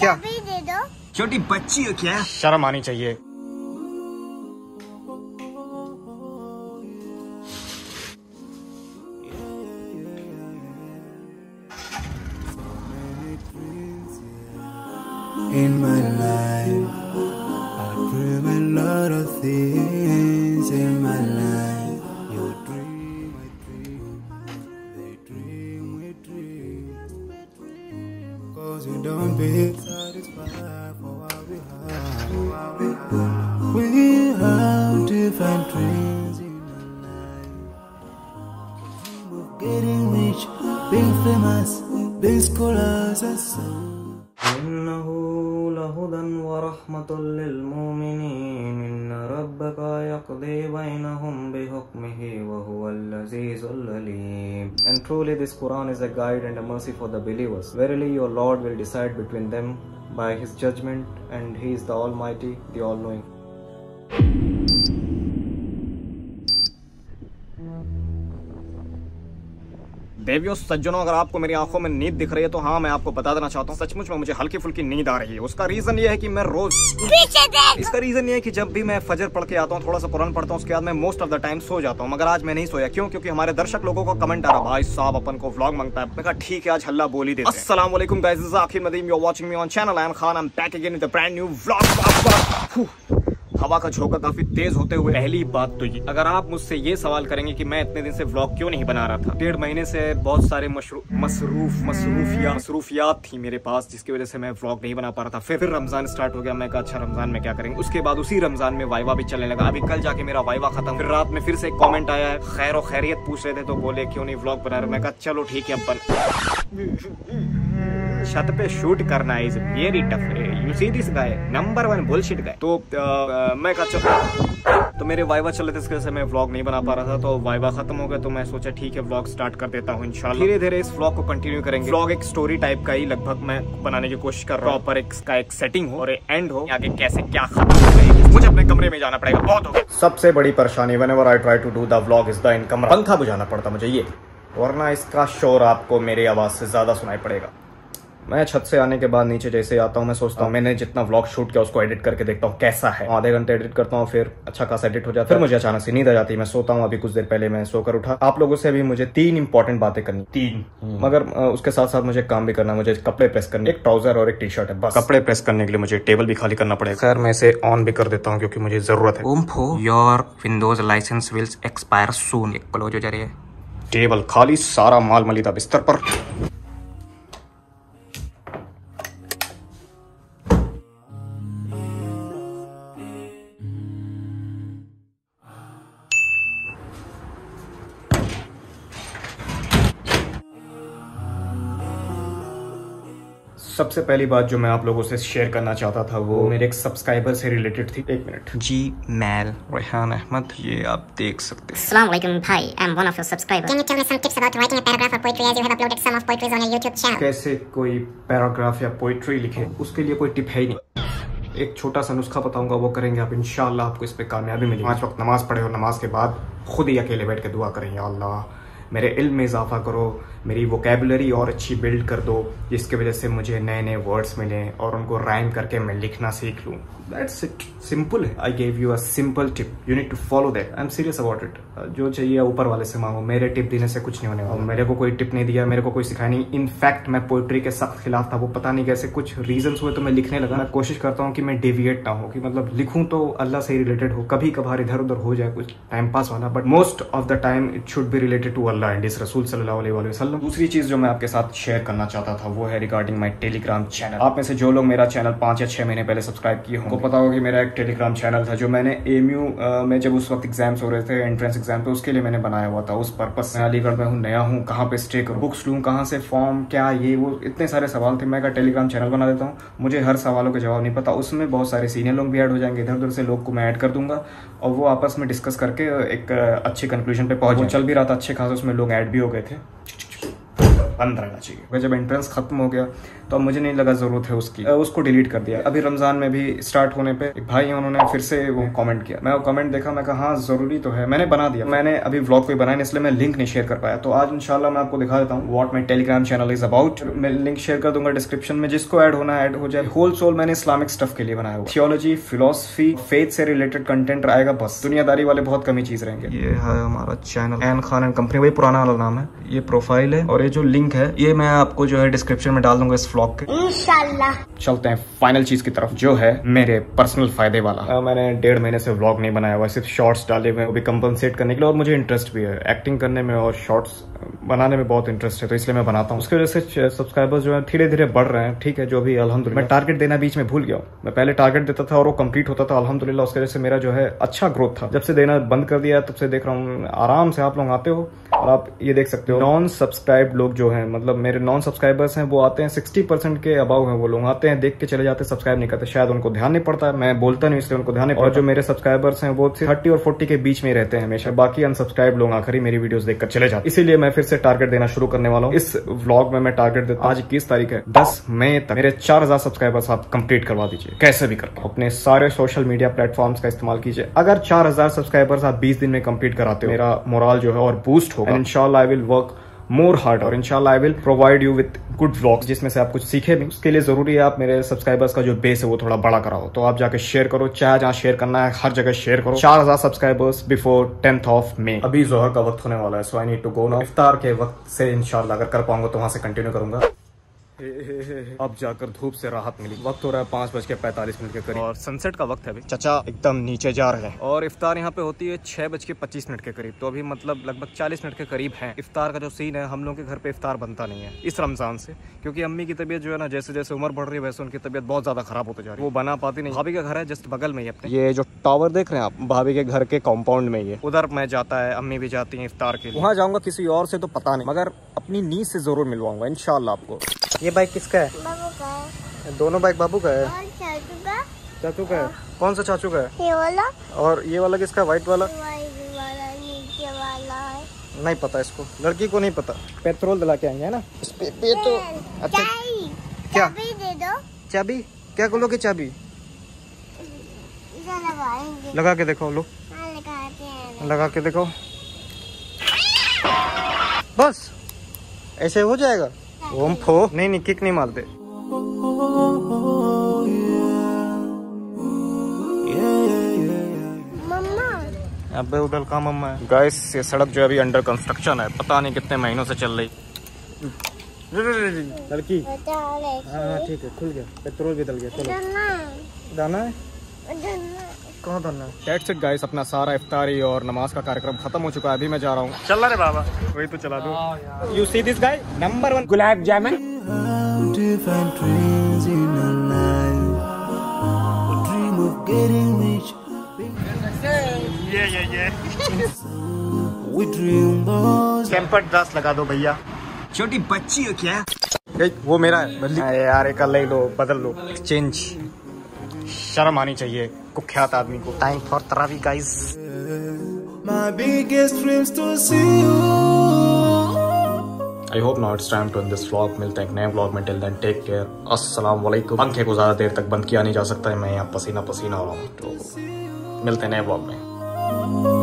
क्या? दे दो। छोटी बच्ची हो क्या? शर्म आनी चाहिए। In my life, I dream a lot of things. In my life, you dream, I dream, they dream, we dream. 'Cause we don't be satisfied for what we have. We have different dreams in our life. Dream of getting rich, being famous, being scholars and so. إنه لهدى ورحمة للمؤمنين إن ربك يقضي بينهم بحكمه وهو العزيز العليم. And truly this Quran is a guide and a mercy for the believers. Verily your Lord will decide between them by his judgment, and he is the Almighty, the All-Knowing. देवियों सज्जनों, अगर आपको मेरी आंखों में नींद दिख रही है तो हाँ, मैं आपको बता देना चाहता हूँ सचमुच में मुझे हल्की फुल्की नींद आ रही है। उसका रीजन ये है कि मैं रोज इसका रीजन ये है कि जब भी मैं फजर पढ़ के आता हूँ, थोड़ा सा कुरान पढ़ता हूँ, उसके बाद मैं मोस्ट ऑफ द टाइम सो जाता हूँ। मगर आज मैं नहीं सोया। क्यों? क्योंकि हमारे दर्शक लोगों को कमेंट आ रहा, भाई साहब अपन को व्लॉग मांगता है। मैं कहा ठीक है, आज हल्ला बोल ही देते हैं। अस्सलाम वालेकुम गाइस, दिस इज आखिर मदीम, you are watching me on channel I am Khan, I am back again with a brand new vlog. हवा का झोंका काफी तेज होते हुए। पहली बात तो ये, अगर आप मुझसे ये सवाल करेंगे कि मैं इतने दिन से व्लॉग क्यों नहीं बना रहा था, डेढ़ महीने से बहुत सारे मसरूफियात थी मेरे पास, जिसकी वजह से मैं व्लॉग नहीं बना पा रहा था। फिर रमजान स्टार्ट हो गया, मैं कहा अच्छा रमजान में क्या करेंगे। उसके बाद उसी रमजान में वाइवा भी चलने लगा। अभी कल जाके मेरा वाइवा खत्म। फिर रात में फिर से एक कॉमेंट आया है, खैर और खैरियत पूछ रहे थे तो बोले क्यों नहीं व्लॉग बना रहे। मैं कहा चलो ठीक है, अपन छत पे शूट करना इज वेरी टफ रे, you see this guy number one bullshit guy. तो मैं कहा, तो मेरे वाइवा चले थे, इसकी वजह से मैं व्लॉग नहीं बना पा रहा था। तो वाइवा खत्म हो गया तो मैं सोचा ठीक है व्लॉग स्टार्ट कर देता हूँ। इंशाल्लाह धीरे धीरे इस व्लॉग को कंटिन्यू करेंगे। व्लॉग एक स्टोरी टाइप का ही लगभग मैं बनाने की कोशिश कर रहा हूँ, पर एक सेटिंग हो और एंड हो, आगे कैसे क्या खत्म हो गई मुझे अपने कमरे में जाना पड़ेगा। बहुत हो गया। सबसे बड़ी परेशानी whenever I try to do the vlog is the income. पंखा बुझाना पड़ता मुझे ये, वरना इसका शोर आपको मेरी आवाज से ज्यादा सुनाई पड़ेगा। मैं छत से आने के बाद नीचे जैसे आता हूँ, मैं सोचता हूँ मैंने जितना व्लॉग शूट किया उसको एडिट करके देखता हूँ कैसा है। आधे घंटे एडिट करता हूँ, फिर अच्छा खासा एडिट हो जाता है। फिर मुझे अचानक से नींद आ जाती है, मैं सोता हूँ। अभी कुछ देर पहले मैं सोकर उठा। आप लोगों से अभी मुझे तीन इंपॉर्टेंट बातें करनी, तीन, मगर उसके साथ साथ मुझे काम भी करना। मुझे कपड़े प्रेस करने, एक ट्राउजर और एक टी शर्ट है बस। कपड़े प्रेस करने के लिए मुझे टेबल भी खाली करना पड़ेगा। खैर मैं इसे ऑन भी कर देता हूँ क्योंकि मुझे जरूरत है। ओम्फो your windows licence will expire soon. Close हो जा रही है। टेबल खाली, सारा माल मलिदा बिस्तर पर। सबसे पहली बात जो मैं आप लोगों से शेयर करना चाहता था वो मेरे एक सब्सक्राइबर से रिलेटेड थी। एक minute, G mail Rehan Ahmed, ये आप देख सकते हैं। अस्सलाम वालेकुम भाई, I am one of your subscriber. Can you tell me some tips about writing a paragraph और poetry as you have uploaded some of poetries on your YouTube channel. कैसे कोई पैराग्राफ या पोएट्री लिखे, उसके लिए कोई टिप है ही नहीं। एक छोटा सा नुस्खा बताऊंगा, वो करेंगे आप इंशाल्लाह, आपको इस पे कामयाबी मिलेगी। 5 वक्त नमाज पढ़े और नमाज के बाद खुद ही अकेले बैठ के दुआ करें, या अल्लाह मेरे इल्म में इजाफा करो, मेरी वोकेबलरी और अच्छी बिल्ड कर दो, जिसकी वजह से मुझे नए नए वर्ड्स मिलें और उनको राइम करके मैं लिखना सीख लूँ। दैट्स इट, सिंपल है। I gave you a simple tip, you need to follow that. I am serious about it. जो चाहिए ऊपर वाले से मांगो, मेरे टिप देने से कुछ नहीं होने वाला। मेरे को कोई टिप नहीं दिया, मेरे को कोई सिखाया नहीं। इनफैक्ट मैं पोइट्री के सख्त खिलाफ था, वो पता नहीं कैसे कुछ रीजंस हुए तो मैं लिखने लगा। मैं कोशिश करता हूँ कि मैं डेविएट ना हो, कि मतलब लिखूँ तो अल्लाह से रिलेटेड हो। कभी कभार इधर उधर हो जाए कुछ टाइम पास वाला, but most of the time it should be related to Allah and his रसूल सल्लल्लाहु अलैहि वसल्लम। दूसरी चीज जो मैं आपके साथ शेयर करना चाहता था वो है रिगार्डिंग माय टेलीग्राम चैनल। आप में से जो लोग मेरा चैनल 5 या 6 महीने पहले सब्सक्राइब किए होंगे, पता होगा कि मेरा एक टेलीग्राम चैनल था जो मैंने एमयू में जब उस वक्त एग्जाम्स हो रहे थे, एंट्रेंस एग्जाम, तो उसके लिए मैंने बनाया हुआ था। उस पर्पस मैं अलीगढ़ में हूँ, नया हूँ, कहाँ पे स्टे करूँ, बुक्स लूँ, कहाँ से फॉर्म, क्या ये वो, इतने सारे सवाल थे। मैं टेलीग्राम चैनल बना देता हूँ, मुझे हर सवालों का जवाब नहीं पता। उसमें बहुत सारे सीनियर लोग भी ऐड हो जाएंगे, इधर उधर से लोग को मैं ऐड कर दूंगा और वो आपस में डिस्कस करके एक अच्छे कंक्लूजन पे पहुंच। चल भी रहा था अच्छे खास, उसमें लोग ऐड भी हो गए थे। बंद रहना चाहिए। जब एंट्रेंस खत्म हो गया तो अब मुझे नहीं लगा जरूरत है उसकी, उसको डिलीट कर दिया। अभी रमजान में भी स्टार्ट होने पे एक भाई उन्होंने फिर से वो कमेंट किया, मैं वो कमेंट देखा, मैं कहा हाँ जरूरी तो है, मैंने बना दिया। मैंने अभी व्लॉग पे बनाया इसलिए मैं लिंक नहीं शेयर कर पाया। तो आज इंशाल्लाह मैं आपको दिखा देता हूँ what my Telegram channel is about. मैं लिंक शेयर कर दूंगा डिस्क्रिप्शन में, जिसको ऐड होना ऐड हो जाए। होल सोल मैंने इस्लामिक स्टफ के लिए बनाया हुआ, थियोलॉजी, फिलॉसफी, फेथ से रिलेटेड कंटेंट आएगा बस, दुनियादारी वाले बहुत कमी चीज रहेंगे। ये है हमारा channel, N Khan and company, वही पुराना वाला नाम है। ये प्रोफाइल है और ये जो लिंक है ये मैं आपको जो है डिस्क्रिप्शन में डाल दूंगा इस व्लॉग के इंशाल्लाह। चलते हैं फाइनल चीज की तरफ जो है मेरे पर्सनल फायदे वाला। मैंने 1.5 महीने से व्लॉग नहीं बनाया हुआ, सिर्फ शॉर्ट्स डाले हुए, वो भी कंपनसेट करने के लिए। और मुझे इंटरेस्ट भी है एक्टिंग करने में और शॉर्ट्स बनाने में बहुत इंटरेस्ट है, तो इसलिए मैं बनाता हूँ। उसकी वजह से सब्सक्राइबर्स जो है धीरे धीरे बढ़ रहे हैं, ठीक है, जो भी अल्हम्दुलिल्लाह। मैं टारगेट देना बीच में भूल गया हूँ, मैं पहले टारगेट देता था और वो कंप्लीट होता था अल्हम्दुलिल्लाह, उसकी वजह से मेरा जो है अच्छा ग्रोथ था। जब से देना बंद कर दिया तब से देख रहा हूँ आराम से आप लोग आते हो। और आप ये देख सकते हो नॉन सब्सक्राइब लोग जो है, मतलब मेरे नॉन सब्सक्राइबर्स हैं, वो आते हैं 60% के अबाव है। वो लोग आते हैं, देख के चले जाते हैं, सब्सक्राइब नहीं करते। शायद उनको ध्यान नहीं पड़ता है, मैं बोलता नहीं इसलिए उनको ध्यान नहीं पड़ता। और जो मेरे सब्सक्राइबर्स हैं वो 30 और 40 के बीच में रहते हैं हमेशा, बाकी अनसब्सक्राइब लोग आखिर ही मेरी वीडियोस देखकर चले जाते। इसीलिए मैं फिर से टारगेट देना शुरू करने वाला हूँ इस व्लॉग में। मैं टारगेट देता हूँ आज 21 तारीख है, 10 मई तक मेरे 4000 सब्सक्राइबर्स आप कंप्लीट करवा दीजिए, कैसे भी करके। अपने सारे सोशल मीडिया प्लेटफॉर्म्स का इस्तेमाल कीजिए। अगर 4000 सब्सक्राइबर्स आप 20 दिन में कंप्लीट कराते हो, मेरा मोरल जो है और बूस्ट होगा। इंशाल्लाह I will work more hard और इंशाल्लाह I will provide you with good vlogs जिसमें से आप कुछ सीखे भी। उसके लिए जरूरी है आप मेरे सब्सक्राइबर्स का जो बेस है वो थोड़ा बड़ा कराओ। तो आप जाके शेयर करो, चाहे जहाँ शेयर करना है हर जगह शेयर करो। 4000 subscribers before 10th of May। अभी जोहर का वक्त होने वाला है, so I need to go now. इफ्तार के वक्त से इंशाल्लाह अगर कर पाऊंगा तो वहां से कंटिन्यू करूंगा। अब जाकर धूप से राहत मिली। वक्त हो रहा है 5:45 के करीब और सनसेट का वक्त है अभी। चचा एकदम नीचे जा रहे हैं और इफ्तार यहाँ पे होती है 6:25 के करीब। तो अभी मतलब लगभग 40 मिनट के करीब है इफ्तार का जो सीन है। हम लोग के घर पे इफ्तार बनता नहीं है इस रमजान से, क्योंकि अम्मी की तबियत जो है ना जैसे जैसे उम्र बढ़ रही है वैसे उनकी तबियत बहुत ज्यादा खराब होती जा रही है, वो बना पाती नहीं। भाभी का घर है जस्ट बगल में ही अपने, ये जो टावर देख रहे हैं आप भाभी के घर के कॉम्पाउंड में, ये उधर मैं जाता है, अम्मी भी जाती है इफ्तार के लिए। वहाँ जाऊँगा किसी और से तो पता नहीं, मगर अपनी नींद से जरूर मिलवाऊंगा इंशाल्लाह आपको। ये बाइक किसका है? बाबू का है। दोनों बाइक बाबू का है और चाचू का है। कौन सा चाचू का है? ये वाला। और ये वाला किसका? व्हाइट वाला? नीचे वाला है। नहीं पता इसको, लड़की को नहीं पता। पेट्रोल दिला के आएंगे है ना इस पे, तो अच्छा क्या दे दो चाबी, क्या बोलोगे चाबी लगा के देखो, लो लगा के देखो, बस ऐसे हो जाएगा। ओम फो नहीं नहीं, किक नहीं मारते। अबे उधर का मम्मा है। गाइस ये सड़क जो अभी अंडर कंस्ट्रक्शन है, पता नहीं कितने महीनों से चल रही। लड़की हाँ ठीक है, खुल गया, पेट्रोल भी डल गया। चलो दाना है कहाँ करना है। दैट्स इट गाइस, अपना सारा इफ्तारी और नमाज का कार्यक्रम खत्म हो चुका है। अभी मैं जा रहा हूँ। चल रहा है बाबा, वही तो चला दो। You see this guy number 1 gulab jamun. Tempered glass लगा दो भैया, छोटी बच्ची हो क्या? वो मेरा है यार, एक ले लो, बदल लो, एक्सचेंज। शर्म आनी चाहिए कुख्यात आदमी को। टाइम फॉर तरावी guys. I hope now it's time to end this vlog. मिलते हैं एक नए व्लॉग में, टिल देन टेक केयर, अस्सलाम वालेकुम। पंखे को ज्यादा देर तक बंद किया नहीं जा सकता है, मैं यहाँ पसीना पसीना हो रहा हूँ, तो मिलते हैं नए व्लॉग में।